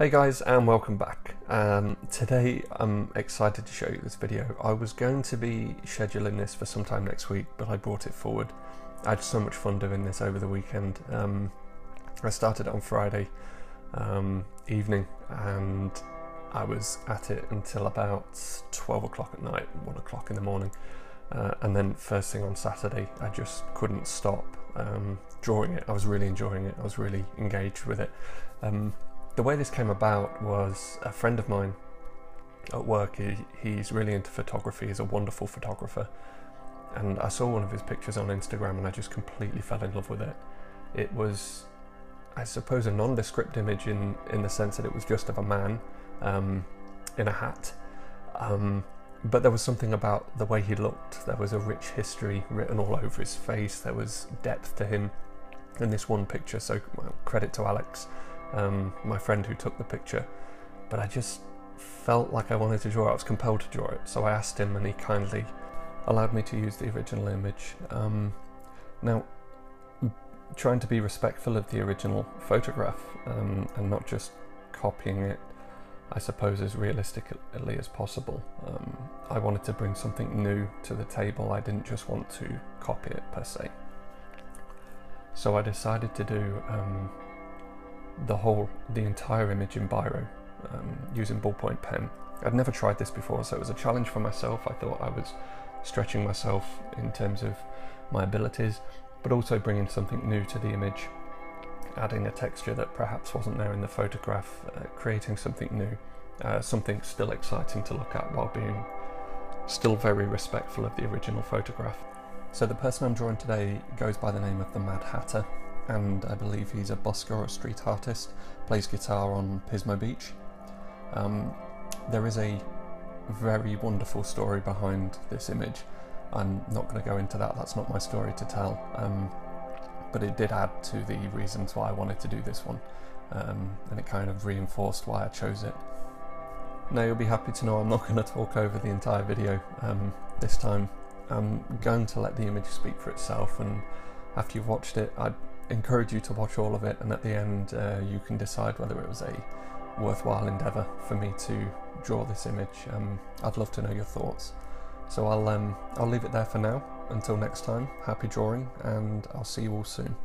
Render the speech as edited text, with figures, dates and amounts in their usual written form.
Hey guys, and welcome back. Today I'm excited to show you this video. I was going to be scheduling this for sometime next week, but I brought it forward. I had so much fun doing this over the weekend. I started on Friday evening, and I was at it until about 12 o'clock at night, 1 o'clock in the morning. And then first thing on Saturday, I just couldn't stop drawing it. I was really enjoying it. I was really engaged with it. The way this came about was a friend of mine at work. He's really into photography. He's a wonderful photographer, and I saw one of his pictures on Instagram and I just completely fell in love with it. It was, I suppose, a nondescript image in the sense that it was just of a man in a hat, but there was something about the way he looked. There was a rich history written all over his face. There was depth to him in this one picture, so credit to Alex, my friend who took the picture, but I just felt like I wanted to draw it. I was compelled to draw it, so I asked him and he kindly allowed me to use the original image. Now, trying to be respectful of the original photograph and not just copying it, I suppose, as realistically as possible. I wanted to bring something new to the table. I didn't just want to copy it per se. So I decided to do the entire image in Byron, using ballpoint pen. I'd never tried this before, so it was a challenge for myself. I thought I was stretching myself in terms of my abilities, but also bringing something new to the image, adding a texture that perhaps wasn't there in the photograph, creating something new, something still exciting to look at while being still very respectful of the original photograph. So the person I'm drawing today goes by the name of The Mad Hatter, and I believe he's a busker or a street artist, plays guitar on Pismo Beach. There is a very wonderful story behind this image. I'm not going to go into that, that's not my story to tell, but it did add to the reasons why I wanted to do this one, and it kind of reinforced why I chose it. Now, you'll be happy to know I'm not going to talk over the entire video this time. I'm going to let the image speak for itself, and after you've watched it, I'd encourage you to watch all of it, and at the end you can decide whether it was a worthwhile endeavour for me to draw this image. I'd love to know your thoughts. So I'll leave it there for now. Until next time, happy drawing, and I'll see you all soon.